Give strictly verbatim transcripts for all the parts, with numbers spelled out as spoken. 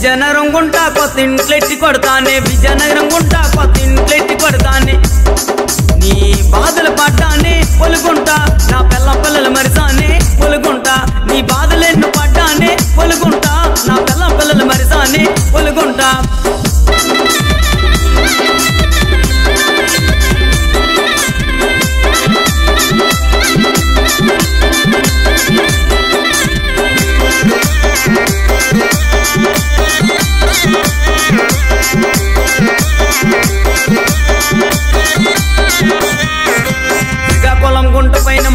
విజయనగరం గుంట కొత్త ఇంట్లెట్టి కొడతానే, విజయనగరం గుంట కొత్త ఇంట్లెట్టి కొడతానే, నీ బాధలు పడ్డానే పొలుగుంటా, నా పిల్ల పిల్లలు మరిసానే పొలుగుంటా, నీ బాధలెన్ను పడ్డానే పొలుగుంటా, నా పిల్ల పిల్లలు మరిసానే పొలుగుంటా.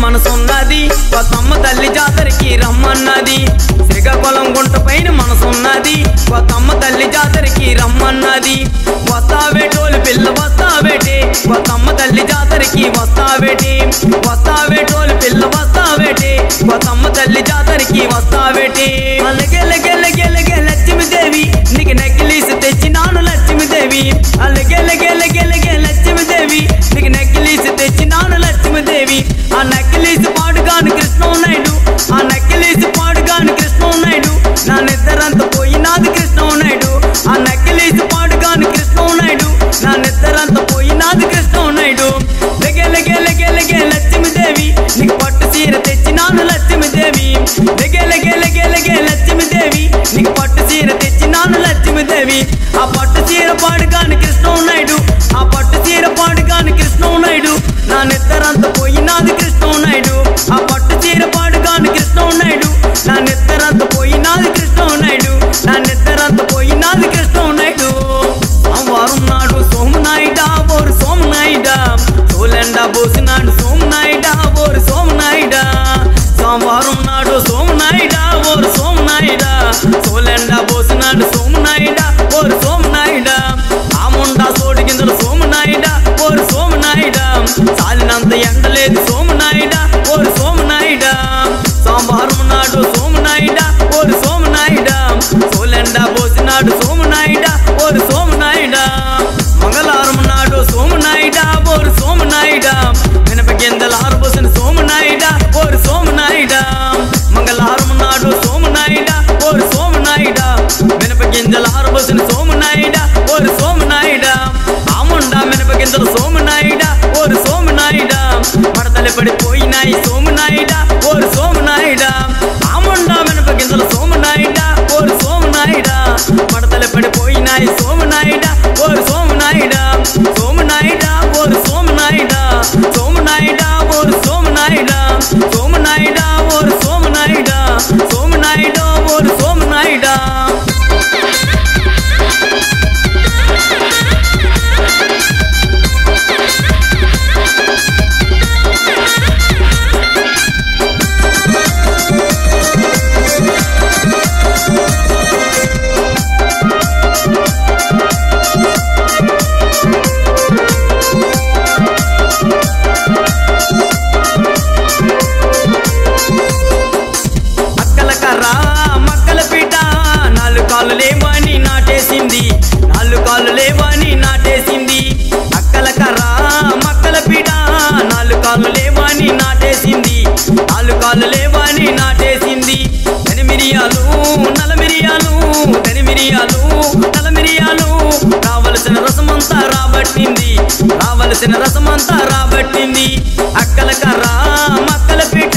మనసున్నది కొత్తమ్మ తల్లి జాతరకి రమ్మన్నది, శ్రీకాకుళం గుంట పైన మనసున్నది కొత్తమ్మ తల్లి జాతరకి రమ్మన్నది, వస్తావేటోలు పిల్ల వస్తావేటే కొత్తమ్మ తల్లి జాతరకి వస్తావేటే, వస్తావేటోలు పిల్ల వస్తావేటే కొత్తమ్మ తల్లి జాతరకి వస్తావేటే. అలగెలగెలగెలగె లక్ష్మీదేవి నీకు నకిలీసి తెచ్చినాను లక్ష్మీదేవి, అలగెలగెలగెలగె లక్ష్మీదేవి నీకు నకిలీసి తెచ్చినాను లక్ష్మీదేవి, ఆ నకిలీసి పాడుగాను కృష్ణనాయుడు, ఆ నకిలీసి పాడుగాను కృష్ణనాయుడు, నా నిద్రంత పోయినాది కృష్ణనాయుడు, ఆ నకిలీసి పాడుగాను కృష్ణనాయుడు, నా నిద్రంత పోయినాది కృష్ణనాయుడు. లగెలగెలగెలగె లక్ష్మీదేవి నీకు పట్టు చీర తెచ్చినాను లక్ష్మీదేవి, లగెలగెలగెలగె లక్ష్మీదేవి నీకు పట్టు చీర తెచ్చినాను లక్ష్మీదేవి, ఆ పట్టు చీర పాడుగాను కృష్ణనాయుడు, ఆ పట్టు చీర పాడుగాను కృష్ణనాయుడు, నా నిద్రంత పోయినాది కృష్ణనాయుడు, ఆ పట్టు చీర పాడుగాను కృష్ణనాయుడు, నా నిద్రంత పోయినాది కృష్ణనాయుడు, నా నిద్రంత పోయినాది కృష్ణనాయుడు. వారం నాడు సోమనాయుడ ఓరు సోమనాయుడ, తోలెండా పోసినాడు సోమనాయుడ ఓరు సోమనాయుడ, సోమవారం నాడు సోమనాయుడ ఓరు సోమనాయుడ, తోలెండా పోసినాడు సోమనాయుడ ఓరు సోమనాయుడ, ఆ ముండా సోటి గింజలు సోమనాయుడ ఓరు సోమనాయుడ, సాలినంత ఎండలేదు సోమనాయుడ ఓరు సోమనాయుడ, సోమవారం నాడు సోమనాయుడ ఓరు సోమనాయుడ, సోలెండా పోసినాడు సోమనాయుడ ఓరు సోమనాయుడ, మంగళవారం నాడు సోమనాయుడ ఓరు సోమనాయుడ, మినప గింజలు ఆరుపోసిన సోమనాయుడ ఓరు సోమనాయుడ, మంగళవారం నాడు సోమనాయుడ ఓరు సోమనాయుడ, మినప గింజలు ఆరుపోసిన సోమనాయుడ ఓరు సోమనాయుడ, ఆ ముండా మినప గింజలు సోమనాయుడ ఓరు సోమనాయుడ, మడతలు పడిపోయినాయి సోమనాయుడ ఓరు సోమనాయుడ, ఆ ముండా మినప గింజలు సోమనాయుడ ఓరు సోమనాయుడ, మడతలు పడిపోయినాయి సోమనాయుడ ఓరు సోమనాయుడ, సోమనాయుడ ఓరు సోమనాయుడ, సోమనాయుడ ఓరు సోమనాయుడ, సోమనాయుడ ఓరు సోమనాయుడ, సోమనాయుడ ఓరు సోమనాయుడ. నాలుకాలు లేవని నాటేసింది, తని మిరియాలు నల మిరియాలు తని మిరియాలు నల మిరియాలు, రావలసిన రసమంతా రాబట్టింది, రావలసిన రసమంతా రాబట్టింది, అక్కల కర్ర మక్కల పీట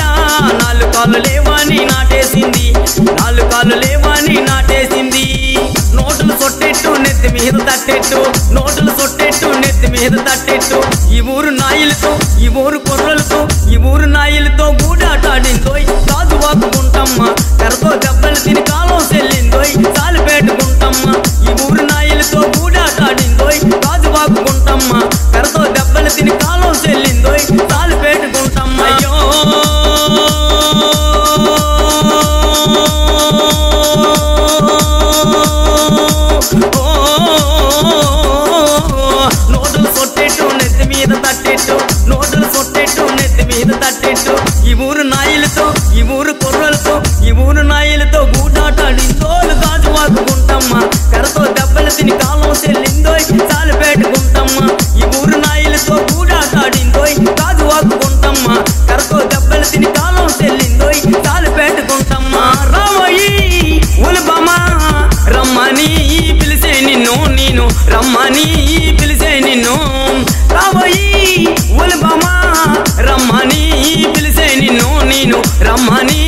నాలుకాలు లేవని నాటేసింది, నాలుకాలు లేవని నాటేసింది. నోటులు సొట్టెట్టు నెత్తి మీద తట్టెట్టు, నోటులు సొట్టెట్టు నెత్తి మీద తట్టెట్టు, ఈ ఊరు నాయలతో ఈ ఊరు కుర్రలతో ఈ ఊరు నాయలతో గూడాటాడిందోయ్, రాజువాకు గుంటమ్మ కరతో దెబ్బలు తిని కాలం చెల్లిందోయ్, సాలిపేట గుంటమ్మ ఈ ఊరు నాయలతో గూడాటాడిందోయ్, రాజువాకు గుంటమ్మ కరతో దెబ్బలు తిని కాలం చెల్లిందోయ్, సాలిపేట గుంటమ్మ. అయ్యో నోటలు సొట్టెట్టు నెత్తి మీద తట్టెట్టు, నోటలు సొట్టెట్టు నెత్తి మీద తట్టెట్టు, ఈ ఊరు నాయలతో ఈ ఊరు కుర్రలు रम्हानी बिलसेनी नोम रावई वलबामा रम्हानी बिलसेनी नोनी नो रम्हानी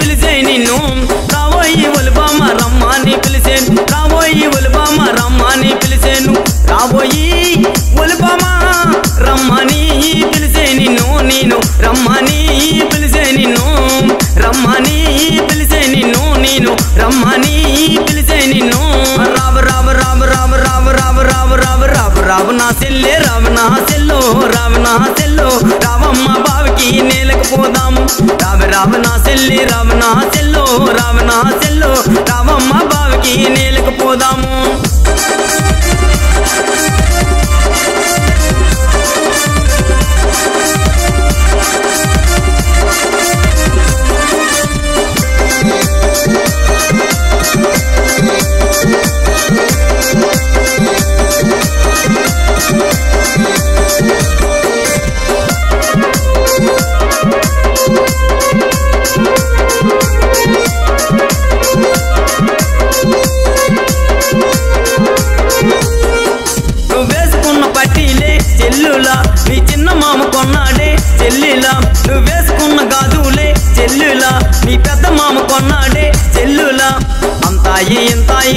बिलसेनी नोम रावई वलबामा रम्हानी बिलसेन रावई वलबामा रम्हानी बिलसेनु रावई वलबामा रम्हानी बिलसेनी नोनी नो रम्हानी बिलसेनी नोम रम्हानी बिलसेनी नोनी नो रम्हानी बिलसेनी नो राव राव राव राव राव राव राव राव राव राव ना सिल्ले राव ना सिल्लो राव ना सिल्लो रावम्मा बाव की नेलक पोदाम राव राव ना सिल्ले राव ना सिल्लो राव ना सिल्लो रावम्मा बाव की नेलक पोदाम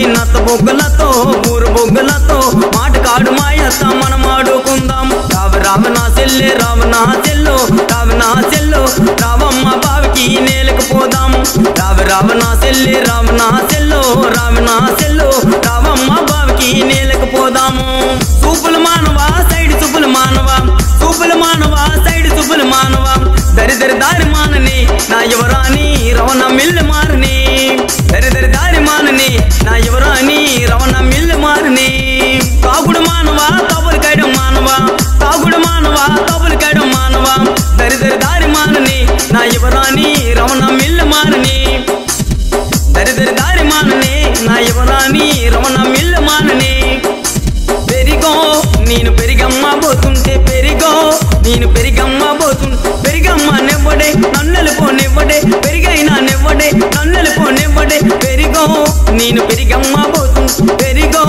नत बोगल तो बूर बोगल तो माट काड़ मायता मन माडो कुंदाम राव राव ना सिल्ले राव ना सिल्लो राव ना सिल्लो रावम्मा बाव की नेलक पोदाम राव राव ना सिल्ले राव ना सिल्लो राव ना सिल्लो रावम्मा बाव की नेलक पोदाम सुपल मानवा साइड सुपल मानवा सुपल मानवा साइड सुपल मानवा दर दर दार मानने ना यवरानी रवना मिल मारने दर दर दार मानने ना यवरानी रवना मिल मारने तागुड़ मानवा ताबुल कैड मानवा तागुड़ मानवा ताबुल कैड मानवा दर दर दार मानने ना यवरानी रवना मिल मारने दर दर दार मानने ना यवरानी रवना मिल मारने पेरिगो नीनु पेरिगम्मा बोतुंटे पेरिगो नीनु पेरिगम्मा बोतुं पेरिगम्मा नेवडे नन्नल पोने वडे पेरिगैना नेवडे नन्नल पोने वडे पेरिगो नीनु पेरिगम्मा बोतुं पेरिगो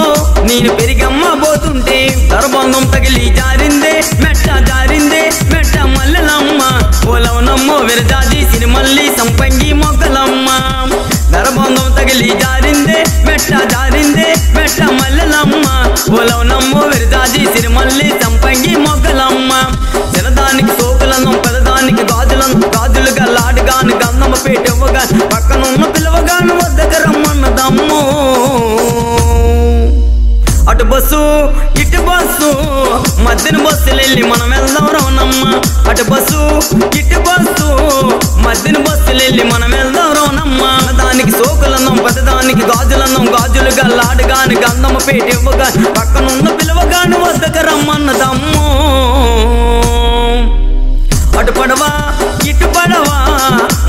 नीनु पेरिगम्मा बोतुंटे दरबंगम तगली जारिंदे मेट्टा जारिंदे मेट्टा मल्ललम्मा बोलवनम्मो विरजादी सिरमल्ली संपंगी मोगलम्मा दरबंगम तगली जारिंदे मेट्टा जारिंदे मेट्टा मल्ललम्मा बोलवनम्मो विरजादी सिरमल्ली संपंगी मोगलम्मा जनदानिक सोकलनु पददानिक गाजुलन गाजुलुगा लाडगान गन्नम पेटवगा पक्कनुन्न पिलवगान वद्दक रम्मन्नदम्मो अट बसु इट बसु मध्यन बस्सुलेल्ली मनम वेल्दाम रवणम्मा अट बसु इट बसु मध्यन बस्सुलेल्ली मनम वेल्दाम रवणम्मा దానికి సోకలనం పదదానికి గాజులనం గాజులుగా లాడగాని గంధమ పేటివ్వగా పక్కనున్న పిలవగాను వద్దకు రమ్మన్నదమ్మో అటు పడవా ఇటు పడవా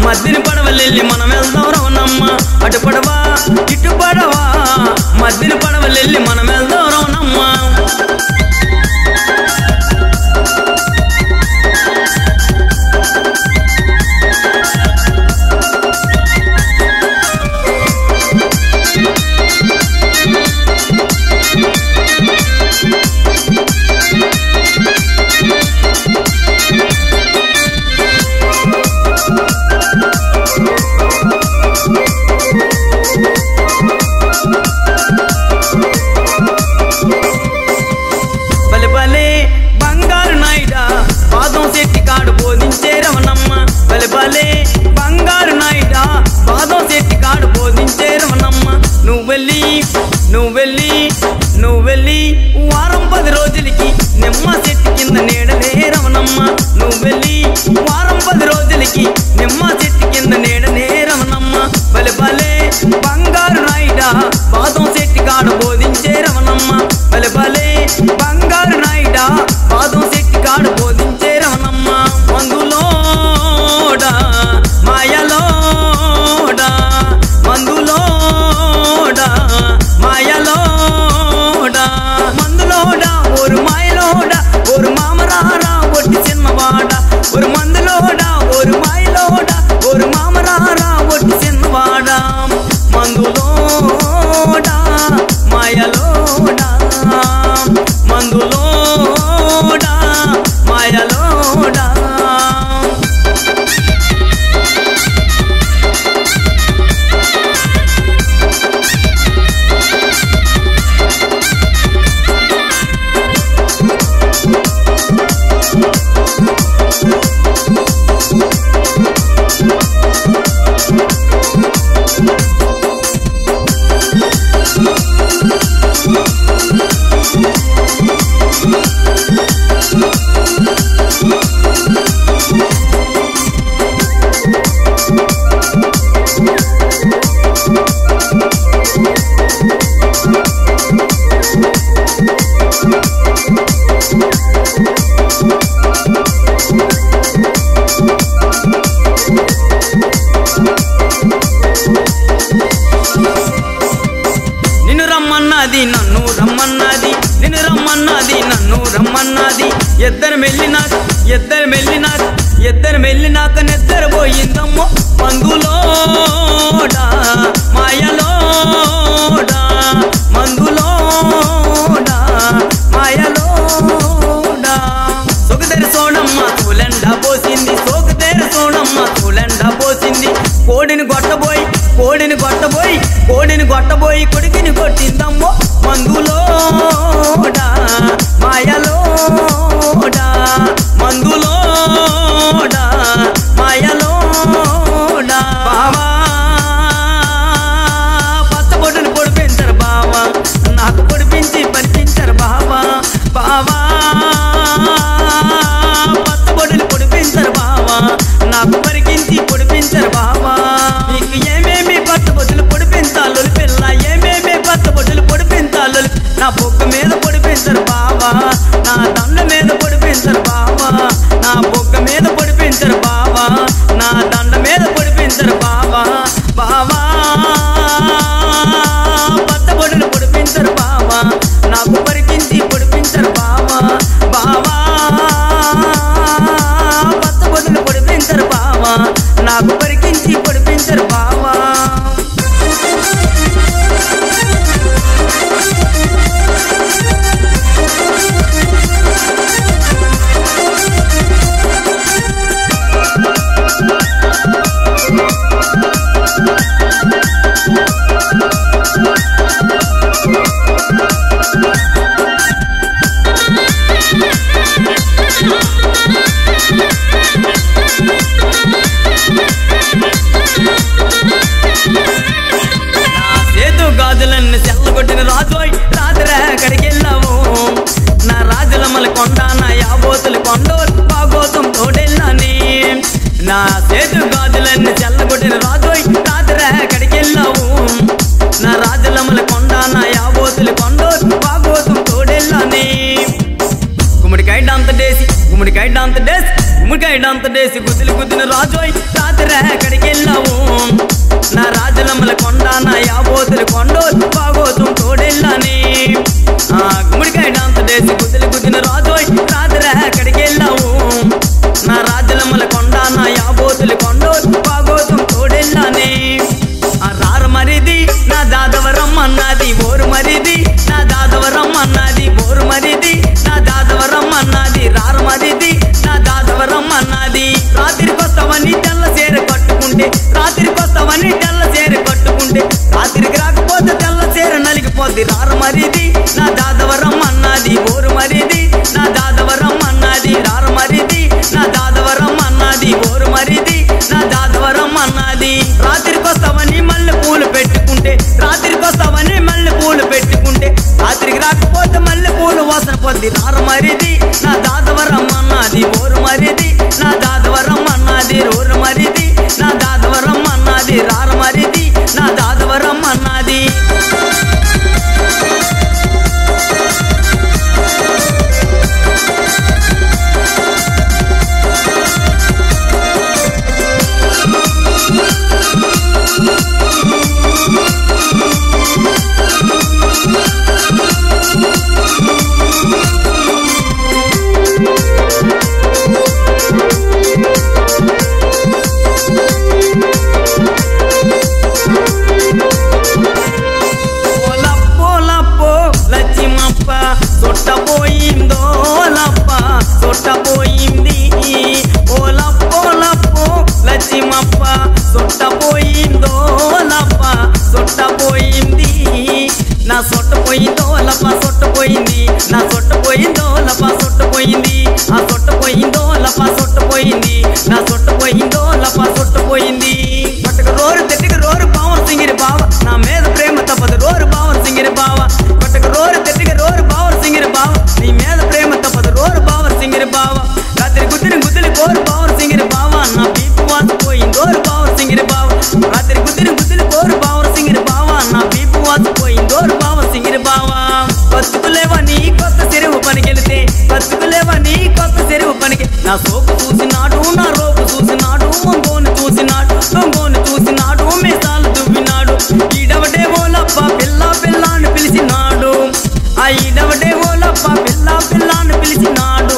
మధ్యన పడవలెల్లి మనం వెళ్దాం రవణమ్మ అటు పడవా ఇటు పడవా మధ్యన పడవలెల్లి మనం వెళ్దాం రవణమ్మ ಎದ್ದರ ಮೆಲ್ಲಿನಾಕ ಎದ್ದರ ಮೆಲ್ಲಿನಾಕ ಎದ್ದರ ಮೆಲ್ಲಿನಾಕ ನೆದ್ದರపోయిందమ్మ ಮಂದುಲೋಡ ಮಾಯಲೋಡ ಮಂದುಲೋಡ ಮಾಯಲೋಡ ಸೊಗದರ ಸೋಣಮ್ಮ ತೂಲಂಡ పోసింది ಸೊಗದರ ಸೋಣಮ್ಮ ತೂಲಂಡ పోసింది ಕೋಡಿನ ಗೊಟ್ಟಬೋಯಿ ಕೋಡಿನ ಗೊಟ್ಟಬೋಯಿ ಕೋಡಿನ ಗೊಟ್ಟಬೋಯಿ ಕೊಡಿಗಿನ ಕೊಟ್ಟಿందమ్మ ಮಂದುಲೋಡ ಮಾಯಲೋಡ ಮಂದುಲೋಡ ಮಾಯಲೋಡ ಬಾವಾ ಪತ್ತಪೊಡನ ಪೊಡಿಪಿಂಚರ ಬಾವಾ ನಾಕು ಪೊಡಿಪಿಂಚಿ ಪರಿಪಿಂಚರ ಬಾವಾ ಬಾವಾ ಪತ್ತಪೊಡನ ಪೊಡಿಪಿಂಚರ ಬಾವಾ ನಾಕು ಪರಿಗಿಂಚಿ ಪೊಡಿಪಿಂಚರ ಬಾವಾ నీకు ఏమేమి పత్తపొడలు పొడిపించాలి పిల్ల ఏమేమి పత్తపొడలు పొడిపించాలి నా బొక్క మీద పొడిపించరు బావా నా దండ మీద పొడిపించరు బావా నా బొక్క మీద పొడిపించరు బావా నా దండ మీద పొడిపించరు బావా బావా పత్తపొడలు పొడిపించరు బావా నాకు పరికించి పొడిపించరు బావా బావా పత్తపొడలు పొడిపించరు బావా నాకు పరికించి పొడిపించరు బావా గుదిలి గుదిన రాజోయ్ రాత్రి అక్కడికెళ్ళావు నా రాజలమ్మల కొండ నా యాబోతుల కొండోలు బాగోతం తోడెళ్ళని ఆ గుమ్మడికాయ డాన్స్ చేసి గుదిలి గుదిన రాజోయ్ రాత్రి అక్కడికెళ్ళావు నా రాజలమ్మల కొండ నా యాబోతుల కొండోలు బాగోతం తోడెళ్ళని ఆ రార మరిది నా దాదవరమ్మ అన్నది ఓరు మరిది నా దాదవరమ్మ అన్నది ఓరు మరిది నా దాదవరమ్మ అన్నది రార మరిది నా దాదవరమ్మ అన్నది రాత్రి కొత్తవని తెల్ల చీర కట్టుకుంటే రాత్రి కొత్తవని తెల్ల చీర కట్టుకుంటే రాత్రికి రాకపోతే తెల్ల చీర నలిగిపోద్ది రార మరిది నా దాదవరమ్మ అన్నది ఓరు మరిది నా దాదవరమ్మ అన్నది రార మరిది నా దాదవరమ్మ అన్నది ఓరు మరిది నా దాదవరమ్మ అన్నది రాత్రి కొత్తవని మల్లె పూలు పెట్టుకుంటే రాత్రి కొత్తవని మల్లె పూలు పెట్టుకుంటే రాత్రికి రాకపోతే మల్లె పూలు వాసన పొద్ది రార మరిది నా దాదవరమ్మ అన్నది ఓరు మరిది నా దాదవరమ్మ అన్నది రోరు మరిది నా దాదవరమ్మ అన్నది రార మరిది నా దాదవరమ్మ అన్నది నా సోపు చూసినాడు నా రోపు చూసినాడు మంగోను చూసినాడు మంగోను చూసినాడు మేసాలు దువ్వినాడు ఈడవడే ఓలప్ప పిల్ల పిల్ల అని పిలిచినాడు ఆ ఈడవడే ఓలప్ప పిల్ల పిల్ల అని పిలిచినాడు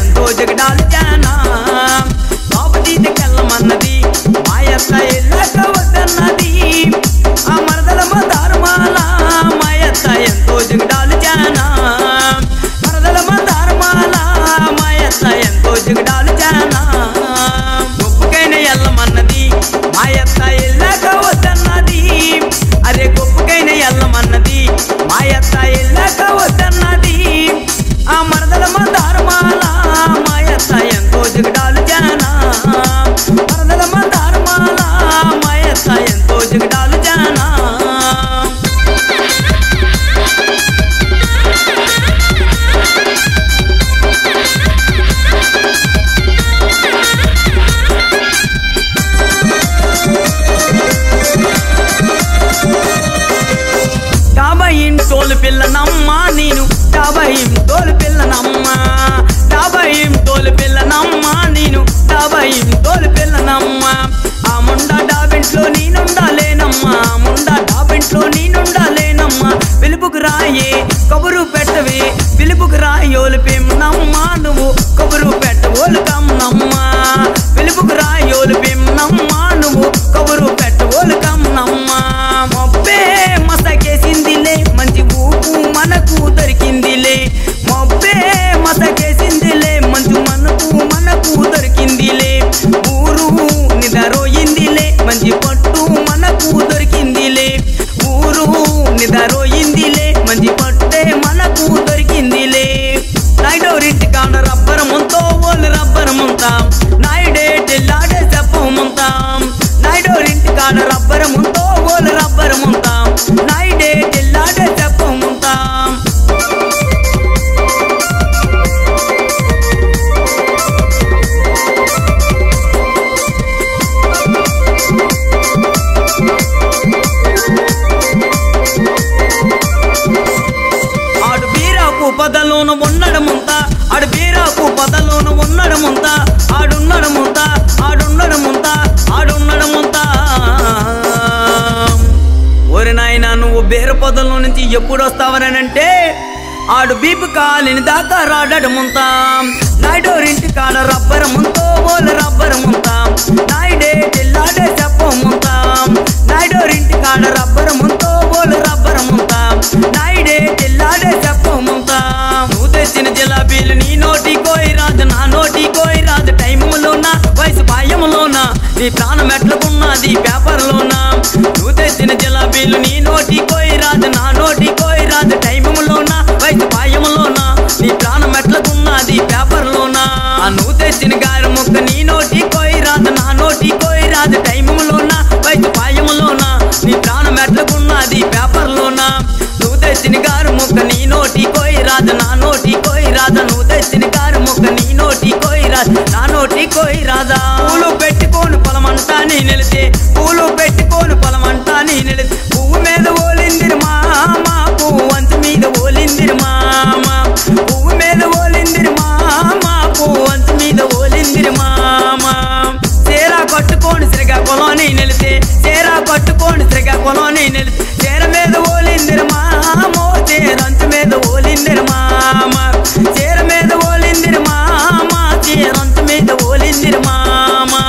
ఎంతో జగడాలు జానా మరదల మా ధర్మాల మాయత ఎంతో बेर पदल एपड़ोस्तावरనంటే ఆడు బీపు కాలిని దాకా రాడడ ముంతాం నాయడోరింటి కాడ రబ్బర్ ముంతో బోల రబ్బర్ ముంతాం నాయడే జిల్లాడే చెప్ప ముంతాం నాయడోరింటి కాడ రబ్బర్ ముంతో బోల రబ్బర్ ముంతాం నాయడే జిల్లాడే చెప్ప ముంతాం నుదే చిన్న జిలాబీలు నీ నోటి కోయి రాదు నా నోటి కోయి రాదు టైములోన వయసు పాయములోన నీ ప్రాణం ఎట్లకున్నది పేపర్లోన నుదే చిన్న జిలాబీలు నీ నోటి కోయి రాదు నా నోటి కోయి రాదు టైములోన वैसे पायमलोना नी प्राणम एट्लकुन्नादी पेपरलोना नुव्वु तेच्चिन गारेम मुक्क नी नोटी कोई रादु ना नोटी कोई रादु टैममलोना वैसे पायमलोना नी प्राणम एट्लकुन्नादी पेपरलोना नुव्वु तेच्चिन गारेम मुक्क नी नोटी कोई रादु ना नोटी कोई रादु नुव्वु तेच्चिन गारेम मुक्क नी नोटी कोई रादु ना नोटी कोई रादु पूलु पेट्टुकोनि फलमंटा नी निलिते पूलु पेट्टुकोनि फलमंटा नी निलिते पुव्वु मीद ओलिंदिर मामा पुव्वु अंत मीद ओलिंदिर मामा पुव्वु मीद ओलिंदिर मामा पुव्वु अंत मीद ओलिंदिर मामा चीर कट्टुकोनि श्रीकाकुळं नी निलिते चीर कट्टुकोनि श्रीकाकुळं नी निलिते चीर मीद ओलिंदिर मामा चीर अंत मीद ओलिंदिर मामा चीर मीद ओलिंदिर मामा चीर अंत मीद ओलिंदिर मामा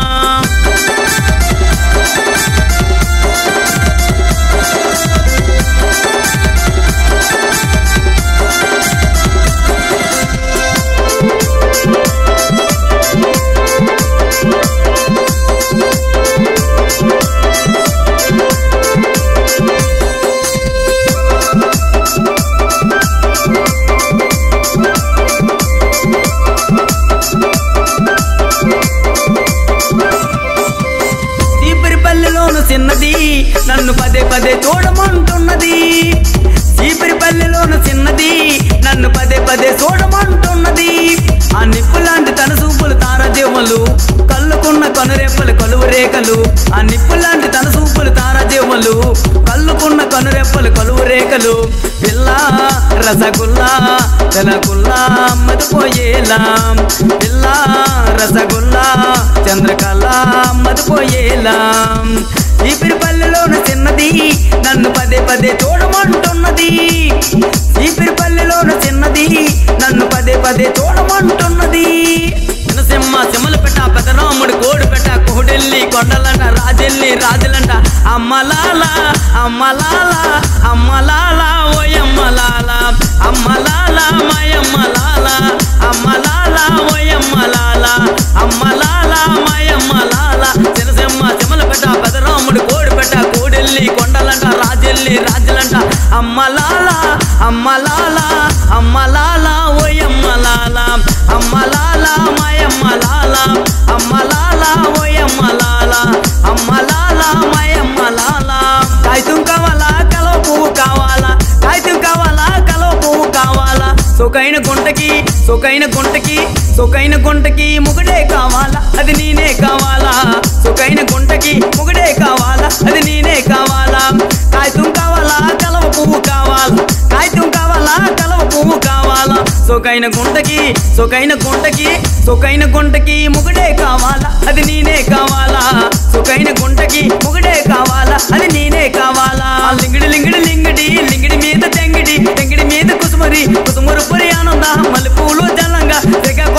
నన్ను పదే పదే చూడమంటున్నది చీపిరిపల్లెలోన చిన్నది నన్ను పదే పదే చూడమంటున్నది ఆ నిప్పులాంటి తన చూపులు తారదేవులు కళ్ళకున్న కనురెప్పలు కలువు రేఖలు ఆ నిప్పులాంటి తన చూపులు తారదేవులు కళ్ళకున్న కనురెప్పలు కలువు రేఖలు పిల్లా రసగుల్లా తెలగుల్లా మదపోయేలా పిల్లా రసగుల్లా చంద్రకళా మదపోయేలా చీపిరిపల్లెలోన చిన్నది నన్ను పదే పదే చూడమంటున్నది చీపిరిపల్లెలోన చిన్నది నన్ను పదే పదే చూడమంటున్నది నరసింహ చెమలపెట్ట పెదరాముడు కోడిపెట్ట కోడెల్లి కొండలంట రాజెల్లి రాజలంట అమ్మలాలా అమ్మలాలా అమ్మలాలా ఓయమ్మలాలా అమ్మలాలా మాయమ్మలాలా అమ్మలాలా ఓయమ్మలాలా అమ్మలాలా మాయమ్మలాలా నరసింహ చెమలపెట్ట పెదరాముడు కోడిపెట్ట కోడెల్లి కొండలంట రాజెల్లి రాజలంట అమ్మలాలా అమ్మలాలా అమ్మలాలా ఓయమ్మలాలా అమ్మలాలా మాయమ్మలాలా అమ్మలాలా ఓయమ్మలాలా అమ్మలాలా మాయమ్మలాలా కాయితం కావాలా కలవ పువ్వు కావాలా కాయితం కావాలా కలవ పువ్వు కావాలా సోకైన గుంటకి సోకైన గుంటకి సోకైన గుంటకి మొగుడే కావాలా అది నేనే కావాలా సోకైన గుంటకి మొగుడే కావాలా అది నేనే కావాలా కాయితం కావాలా కలవ పువ్వు కావాలా కాయితం కావాలా కలవ పువ్వు కావాలా సోకైన గుంటకి సోకైన గుంటకి సోకైన గుంటకి మొగుడే కావాలా అది నేనే కావాలా సోకైన గుంటకి మొగుడే కావాలా అది నేనే కావాలా లింగిడి లింగిడి లింగిడి లింగిడి మీద తెంగిడి తెంగిడి మీద కుసుమరి కుసుమరు పురి ఆనంద మల్లెపూలు జలంగా తెగ